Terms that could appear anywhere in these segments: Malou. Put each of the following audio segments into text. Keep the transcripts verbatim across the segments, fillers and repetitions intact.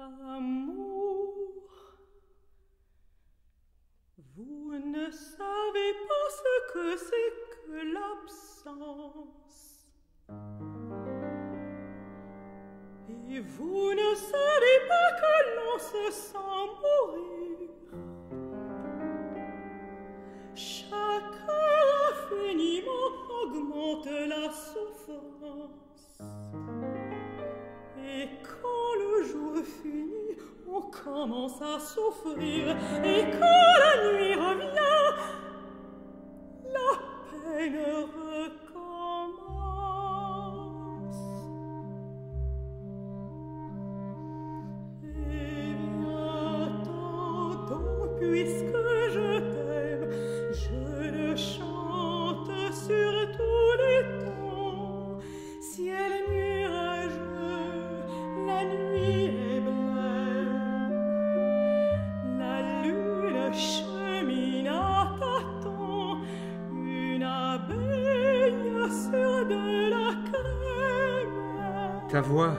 Amour, vous ne savez pas ce que c'est que l'absence, et vous ne savez pas que l'on se sent mourir. Chaque heure infiniment augmente la souffrance, et quand le jour finit, on commence à souffrir, et quand la nuit revient, la peine recommence. Et bien tantôt, puisque je t'aime, je le chante sur tous les temps. Ciel nuageux, la nuit est belle, la lune chemine à tâtons, une abeille sur de la crème. Ta voix,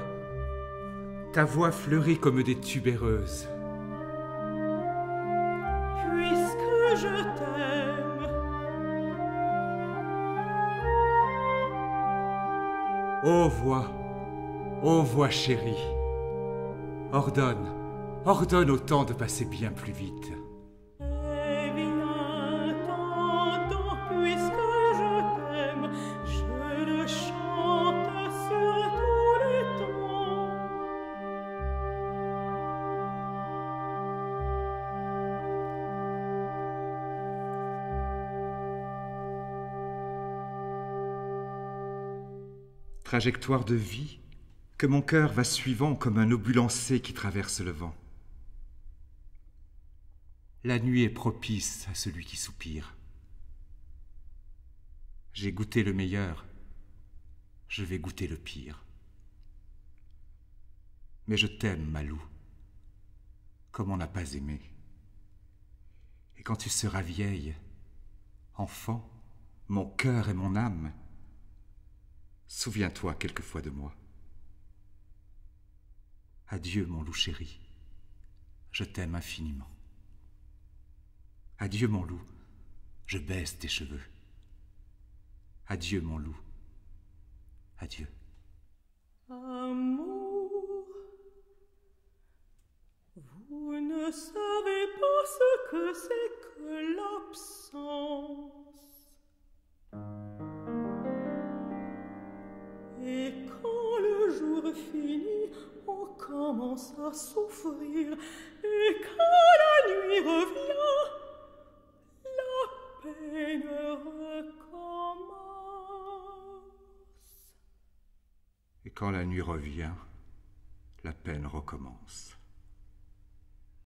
ta voix fleurit comme des tubéreuses. Puisque je t'aime. Ô voix, ô voix chérie, ordonne, ordonne au temps de passer bien plus vite. Eh bien, tantôt, puisque je t'aime, je le chante sur tous les temps. Trajectoire de vie que mon cœur va suivant comme un obulancé qui traverse le vent. La nuit est propice à celui qui soupire. J'ai goûté le meilleur, je vais goûter le pire. Mais je t'aime, Malou, comme on n'a pas aimé. Et quand tu seras vieille, enfant, mon cœur et mon âme, souviens-toi quelquefois de moi. Adieu, mon loup chéri, je t'aime infiniment. Adieu, mon loup, je baisse tes cheveux. Adieu, mon loup, adieu. Amour, vous ne savez pas ce que c'est que l'absence. Et quand le jour finit, on commence à souffrir. Et quand la nuit revient, la peine recommence. Et quand la nuit revient, la peine recommence.